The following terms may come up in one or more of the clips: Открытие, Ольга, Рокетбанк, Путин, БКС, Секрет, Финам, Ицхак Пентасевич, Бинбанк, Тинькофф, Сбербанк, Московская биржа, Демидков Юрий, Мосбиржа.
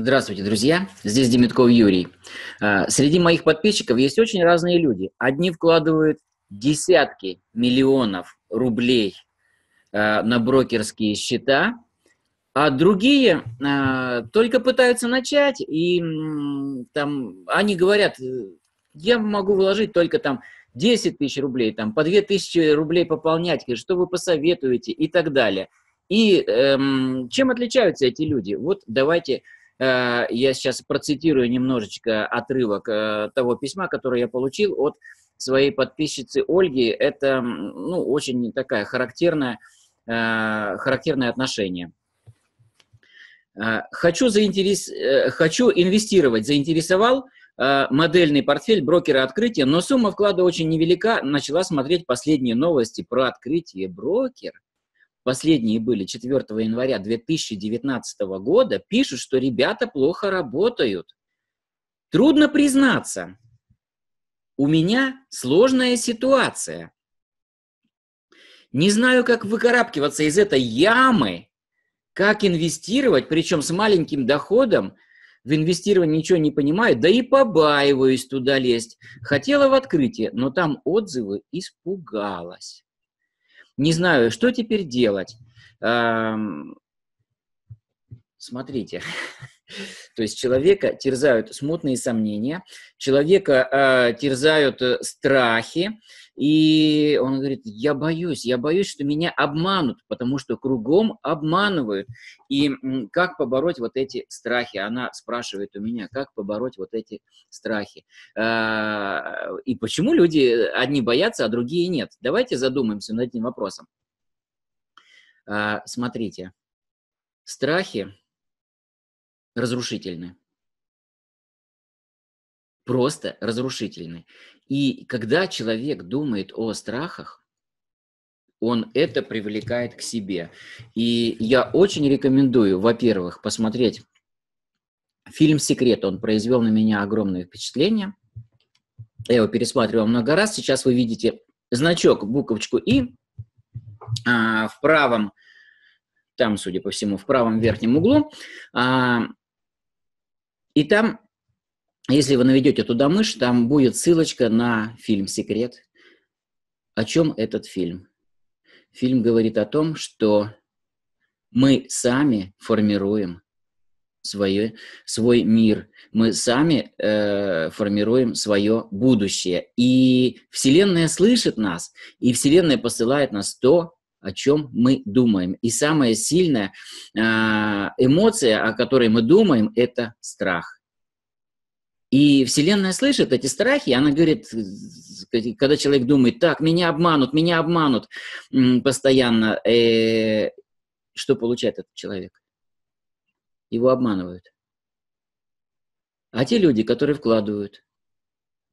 Здравствуйте, друзья! Здесь Демидков Юрий. Среди моих подписчиков есть очень разные люди. Одни вкладывают десятки миллионов рублей на брокерские счета, а другие только пытаются начать, и там они говорят, я могу вложить только там 10 тысяч рублей, там по 2 тысячи рублей пополнять, что вы посоветуете и так далее. И чем отличаются эти люди? Вот давайте я сейчас процитирую немножечко отрывок того письма, которое я получил от своей подписчицы Ольги. Это очень такая характерное отношение. «Хочу инвестировать. Заинтересовал модельный портфель брокера «Открытие», но сумма вклада очень невелика. Начала смотреть последние новости про «Открытие брокер». Последние были 4 января 2019 года. Пишут, что ребята плохо работают. Трудно признаться. У меня сложная ситуация. Не знаю, как выкарабкиваться из этой ямы, как инвестировать, причем с маленьким доходом. В инвестировании ничего не понимаю, да и побаиваюсь туда лезть. Хотела в «Открытие», но там отзывы, испугалась. Не знаю, что теперь делать. Смотрите. То есть человека терзают смутные сомнения, человека терзают страхи, и он говорит, я боюсь, что меня обманут, потому что кругом обманывают. И как побороть вот эти страхи? Она спрашивает у меня, как побороть вот эти страхи? И почему люди одни боятся, а другие нет? Давайте задумаемся над этим вопросом. Смотрите, страхи разрушительны. Просто разрушительны. И когда человек думает о страхах, он это привлекает к себе. И я очень рекомендую, во-первых, посмотреть фильм «Секрет». Он произвел на меня огромное впечатление. Я его пересматривал много раз. Сейчас вы видите значок, буковочку «И» в правом, там, судя по всему, в правом верхнем углу. И там, если вы наведете туда мышь, там будет ссылочка на фильм «Секрет». О чем этот фильм? Фильм говорит о том, что мы сами формируем свой мир, мы сами формируем свое будущее. И Вселенная слышит нас, и Вселенная посылает нас то, о чем мы думаем. И самая сильная эмоция, о которой мы думаем, это страх. И Вселенная слышит эти страхи, и она говорит, когда человек думает, так, меня обманут постоянно, что получает этот человек? Его обманывают. А те люди, которые вкладывают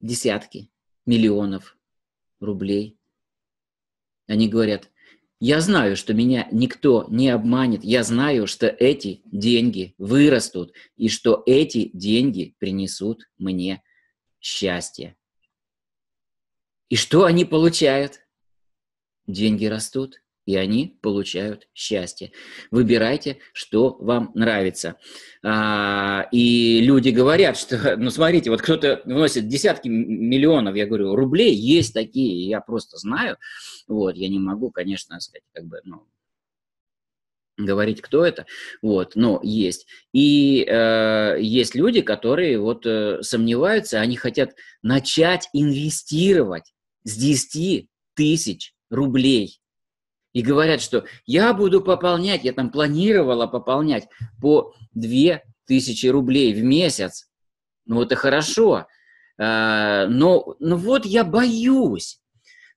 десятки миллионов рублей, они говорят, я знаю, что меня никто не обманет, я знаю, что эти деньги вырастут и что эти деньги принесут мне счастье. И что они получают? Деньги растут, и они получают счастье. Выбирайте, что вам нравится. И люди говорят, что, смотрите, вот кто-то вносит десятки миллионов, я говорю, рублей, есть такие, я просто знаю. Вот, я не могу, конечно, сказать, говорить, кто это, но есть. И есть люди, которые сомневаются, они хотят начать инвестировать с 10 тысяч рублей. И говорят, что я буду пополнять, я там планировала пополнять по 2000 рублей в месяц. Ну, это хорошо. Но вот я боюсь.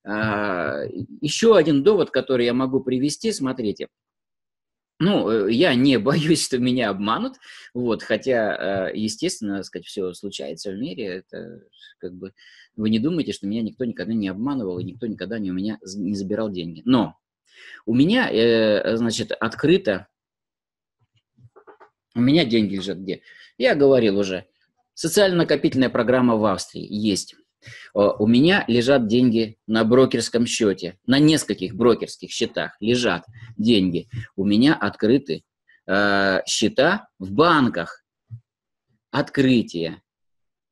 Еще один довод, который я могу привести, смотрите. Я не боюсь, что меня обманут, хотя, естественно, все случается в мире, это вы не думаете, что меня никто никогда не обманывал, и никто никогда у меня не забирал деньги. Но у меня, открыто, у меня деньги лежат где? Я говорил уже, социально-накопительная программа в Австрии есть. У меня лежат деньги на брокерском счете, на нескольких брокерских счетах лежат деньги. У меня открыты счета в банках. Открытие,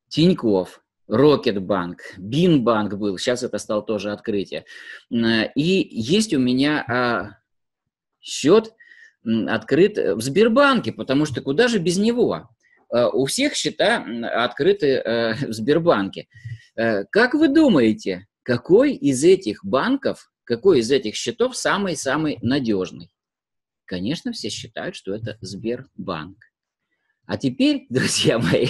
Тинькофф, Рокетбанк, Бинбанк был, сейчас это стало тоже Открытие. И есть у меня счет открыт в Сбербанке, потому что куда же без него? У всех счета открыты в Сбербанке. Как вы думаете, какой из этих банков, какой из этих счетов самый-самый надежный? Конечно, все считают, что это Сбербанк. А теперь, друзья мои,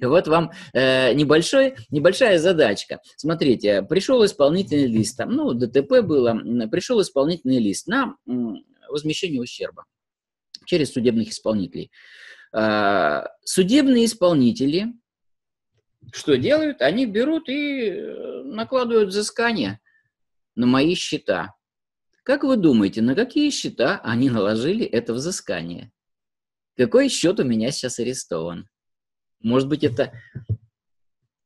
вот вам небольшая задачка. Смотрите, пришел исполнительный лист, там, ну, ДТП было, пришел исполнительный лист на возмещение ущерба через судебных исполнителей. Судебные исполнители что делают? Они берут и накладывают взыскание на мои счета. Как вы думаете, на какие счета они наложили это взыскание? Какой счет у меня сейчас арестован? Может быть, это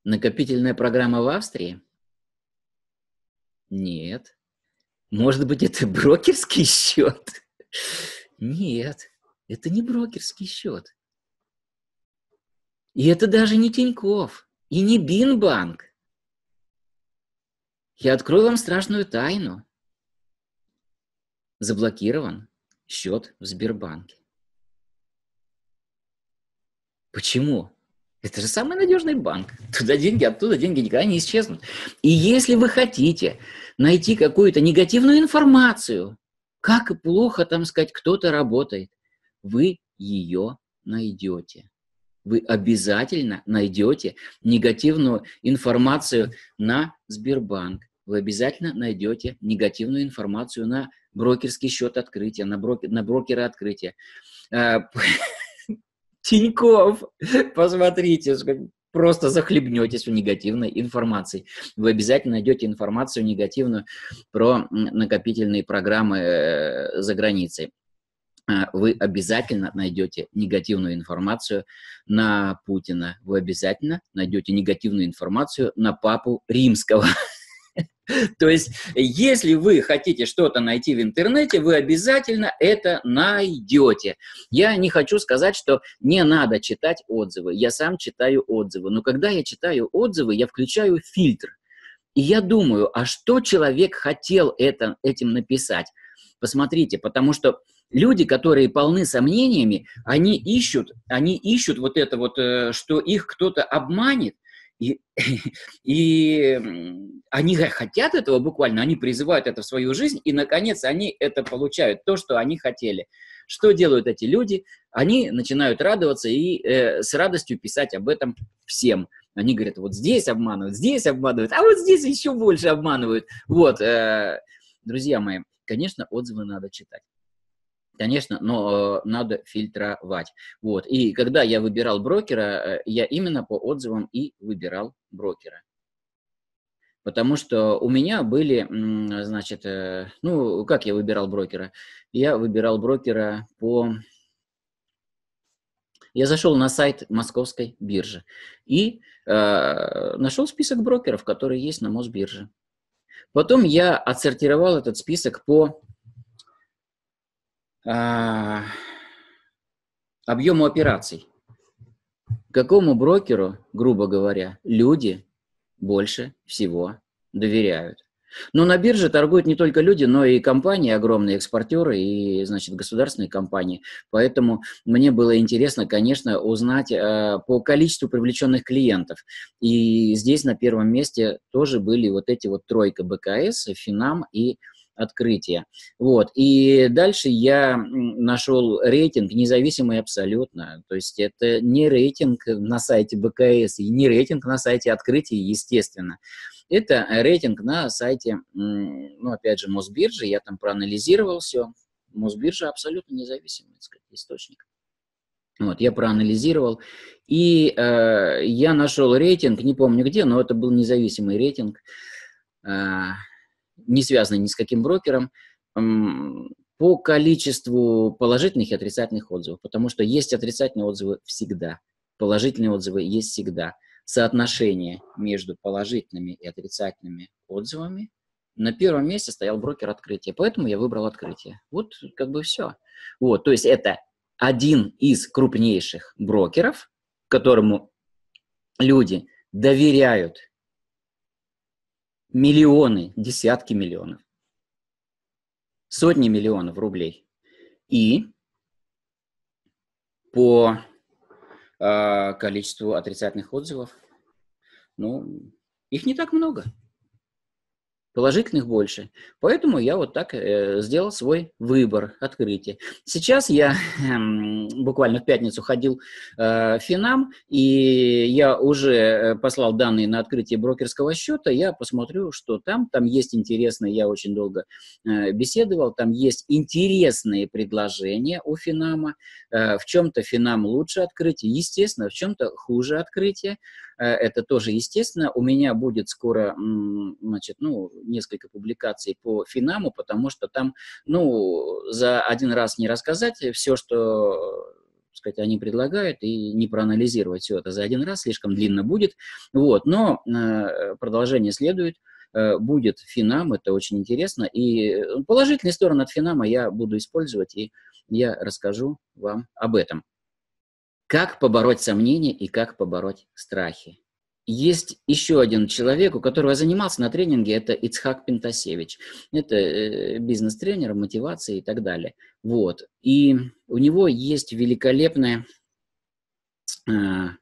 накопительная программа в Австрии? Нет. Может быть, это брокерский счет? Нет, это не брокерский счет. И это даже не Тинькофф, и не Бинбанк. Я открою вам страшную тайну. Заблокирован счет в Сбербанке. Почему? Это же самый надежный банк. Туда деньги, оттуда деньги никогда не исчезнут. И если вы хотите найти какую-то негативную информацию, как плохо, там сказать, кто-то работает, вы ее найдете. Вы обязательно найдете негативную информацию на Сбербанк. Вы обязательно найдете негативную информацию на брокерский счет открытия, на брокера открытия. Тинькофф, посмотрите, просто захлебнетесь у негативной информации. Вы обязательно найдете информацию негативную про накопительные программы за границей. Вы обязательно найдете негативную информацию на Путина. Вы обязательно найдете негативную информацию на папу Римского. То есть, если вы хотите что-то найти в интернете, вы обязательно это найдете. Я не хочу сказать, что не надо читать отзывы. Я сам читаю отзывы. Но когда я читаю отзывы, я включаю фильтр. И я думаю, а что человек хотел этим написать? Посмотрите, потому что люди, которые полны сомнениями, они ищут вот это вот, что их кто-то обманет. И они хотят этого буквально, они призывают это в свою жизнь, и, наконец, они это получают, то, что они хотели. Что делают эти люди? Они начинают радоваться и с радостью писать об этом всем. Они говорят, вот здесь обманывают, а вот здесь еще больше обманывают. Вот, друзья мои, конечно, отзывы надо читать. Конечно, но надо фильтровать. Вот. И когда я выбирал брокера, я именно по отзывам и выбирал брокера. Потому что у меня были, значит, ну, как я выбирал брокера? Я выбирал брокера по... Я зашел на сайт Московской биржи и нашел список брокеров, которые есть на Мосбирже. Потом я отсортировал этот список по... объему операций. Какому брокеру, грубо говоря, люди больше всего доверяют? Но на бирже торгуют не только люди, но и компании, огромные экспортеры и, значит, государственные компании. Поэтому мне было интересно, конечно, узнать по количеству привлеченных клиентов. И здесь на первом месте тоже были вот эти вот тройка: БКС, Финам и Открытие. Вот. И дальше я нашел рейтинг независимый абсолютно. То есть это не рейтинг на сайте БКС и не рейтинг на сайте Открытия, естественно. Это рейтинг на сайте, ну, опять же, Мосбиржи. Я там проанализировал все. Мосбиржа абсолютно независимый, так сказать, источник. Вот, я проанализировал. И я нашел рейтинг, не помню где, но это был независимый рейтинг, не связанный ни с каким брокером, по количеству положительных и отрицательных отзывов. Потому что есть отрицательные отзывы всегда, положительные отзывы есть всегда. Соотношение между положительными и отрицательными отзывами. На первом месте стоял брокер Открытия, поэтому я выбрал Открытие. Вот как бы все. Вот, то есть это один из крупнейших брокеров, которому люди доверяют миллионы, десятки миллионов, сотни миллионов рублей. И по количеству отрицательных отзывов, ну, их не так много. Положительных больше. Поэтому я вот так сделал свой выбор, открытие. Сейчас я буквально в пятницу ходил в Финам, и я уже послал данные на открытие брокерского счета. Я посмотрю, что там. Там есть интересные, я очень долго беседовал, там есть интересные предложения у Финама. В чем-то Финам лучше открытие, естественно, в чем-то хуже открытие. Это тоже естественно. У меня будет скоро, значит, ну, несколько публикаций по Финаму, потому что там, ну, за один раз не рассказать все, что, так сказать, они предлагают, и не проанализировать все это за один раз, слишком длинно будет. Вот, но продолжение следует. Будет Финам, это очень интересно. И положительные стороны от Финама я буду использовать, и я расскажу вам об этом. Как побороть сомнения и как побороть страхи? Есть еще один человек, у которого я занимался на тренинге, это Ицхак Пентасевич. Это бизнес-тренер, мотивация и так далее. Вот. И у него есть великолепный как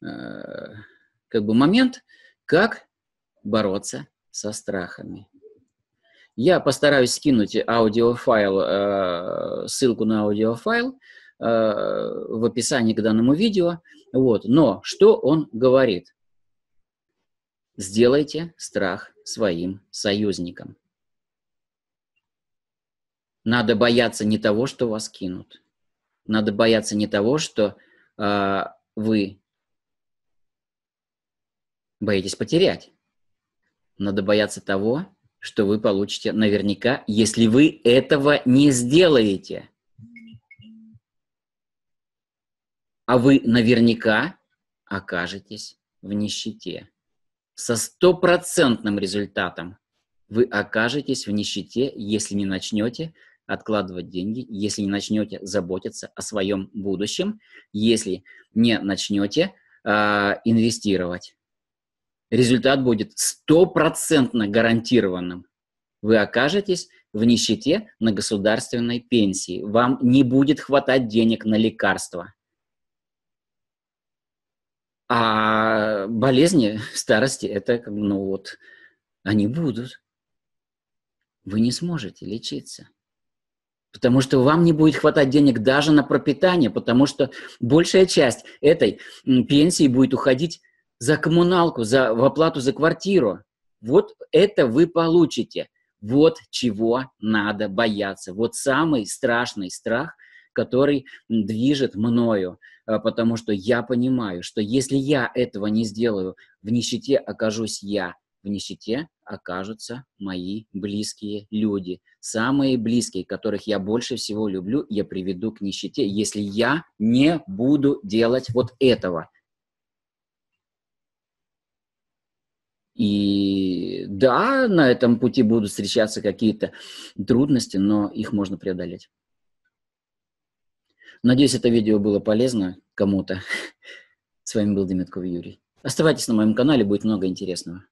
бы момент, как бороться со страхами. Я постараюсь скинуть аудиофайл, ссылку на аудиофайл, в описании к данному видео. Вот. Но что он говорит? Сделайте страх своим союзником. Надо бояться не того, что вас кинут. Надо бояться не того, что вы боитесь потерять. Надо бояться того, что вы получите наверняка, если вы этого не сделаете. А вы наверняка окажетесь в нищете. Со стопроцентным результатом вы окажетесь в нищете, если не начнете откладывать деньги, если не начнете заботиться о своем будущем, если не начнете инвестировать. Результат будет стопроцентно гарантированным. Вы окажетесь в нищете на государственной пенсии. Вам не будет хватать денег на лекарства. А болезни в старости, это, ну вот, они будут. Вы не сможете лечиться. Потому что вам не будет хватать денег даже на пропитание, потому что большая часть этой пенсии будет уходить за коммуналку, в оплату за квартиру. Вот это вы получите. Вот чего надо бояться. Вот самый страшный страх, который движет мною, потому что я понимаю, что если я этого не сделаю, в нищете окажусь я, в нищете окажутся мои близкие люди. Самые близкие, которых я больше всего люблю, я приведу к нищете, если я не буду делать вот этого. И да, на этом пути будут встречаться какие-то трудности, но их можно преодолеть. Надеюсь, это видео было полезно кому-то. С вами был Демидков Юрий. Оставайтесь на моем канале, будет много интересного.